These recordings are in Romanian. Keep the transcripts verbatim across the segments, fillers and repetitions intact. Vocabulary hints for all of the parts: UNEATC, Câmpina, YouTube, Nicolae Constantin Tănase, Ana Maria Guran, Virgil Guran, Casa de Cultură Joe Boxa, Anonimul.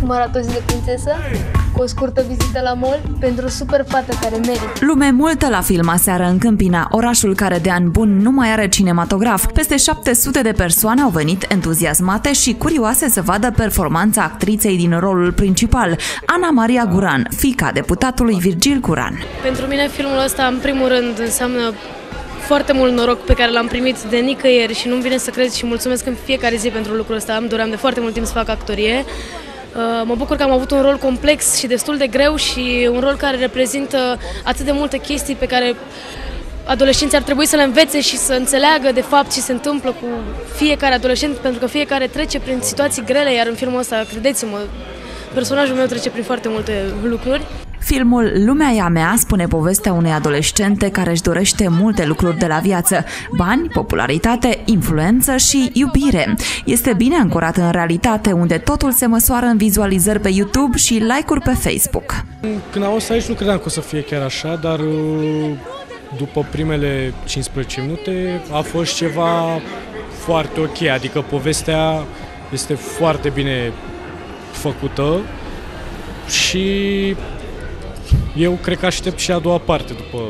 cum arată o zi de prințesă, cu o scurtă vizită la mall pentru o super fată care merită. Lume multă la film aseară în Câmpina, orașul care de an bun nu mai are cinematograf. Peste șapte sute de persoane au venit entuziasmate și curioase să vadă performanța actriței din rolul principal, Ana Maria Guran, fiica deputatului Virgil Guran. Pentru mine filmul ăsta, în primul rând, înseamnă foarte mult noroc pe care l-am primit de nicăieri și nu-mi vine să cred și mulțumesc în fiecare zi pentru lucrul ăsta. Îmi doream de foarte mult timp să fac actorie. Mă bucur că am avut un rol complex și destul de greu și un rol care reprezintă atât de multe chestii pe care adolescenții ar trebui să le învețe și să înțeleagă de fapt ce se întâmplă cu fiecare adolescent, pentru că fiecare trece prin situații grele, iar în filmul ăsta, credeți-mă, personajul meu trece prin foarte multe lucruri. Filmul Lumea e a mea spune povestea unei adolescente care își dorește multe lucruri de la viață: bani, popularitate, influență și iubire. Este bine ancorat în realitate, unde totul se măsoară în vizualizări pe YouTube și like-uri pe Facebook. Când am ajuns aici nu credeam că o să fie chiar așa, dar după primele cincisprezece minute a fost ceva foarte ok, adică povestea este foarte bine făcută și eu cred că aștept și a doua parte după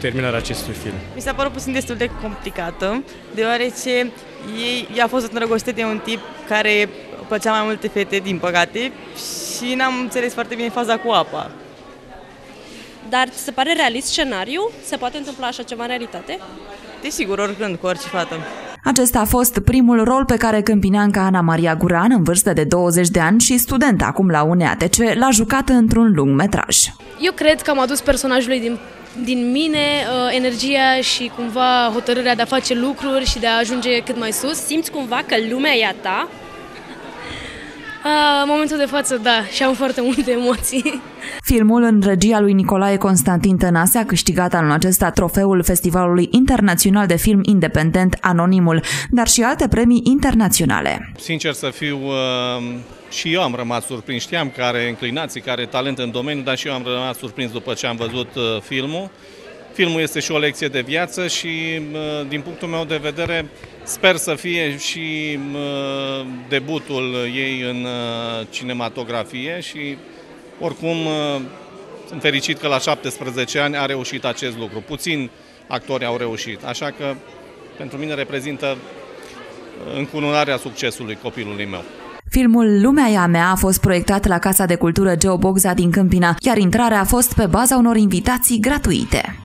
terminarea acestui film. Mi s-a părut puțin destul de complicată, deoarece ea a fost îndrăgostită de un tip care plăcea mai multe fete, din păcate, și n-am înțeles foarte bine faza cu apa. Dar se pare realist scenariu? Se poate întâmpla așa ceva în realitate? Desigur, oricând, cu orice fată. Acesta a fost primul rol pe care câmpineanca Ana Maria Guran, în vârstă de douăzeci de ani și studentă acum la U N E A T C, l-a jucat într-un lung metraj. Eu cred că am adus personajului din, din mine uh, energia și cumva hotărârea de a face lucruri și de a ajunge cât mai sus. Simți cumva că lumea e a ta? În momentul de față, da, și am foarte multe emoții. Filmul, în regia lui Nicolae Constantin Tănase, a câștigat anul acesta trofeul Festivalului Internațional de Film Independent Anonimul, dar și alte premii internaționale. Sincer să fiu, și eu am rămas surprins. Știam că are inclinații, că are talent în domeniu, dar și eu am rămas surprins după ce am văzut filmul. Filmul este și o lecție de viață și, din punctul meu de vedere, sper să fie și debutul ei în cinematografie și, oricum, sunt fericit că la șaptesprezece ani a reușit acest lucru. Puțini actori au reușit, așa că pentru mine reprezintă încununarea succesului copilului meu. Filmul Lumea e a mea a fost proiectat la Casa de Cultură Joe Boxa din Câmpina, iar intrarea a fost pe baza unor invitații gratuite.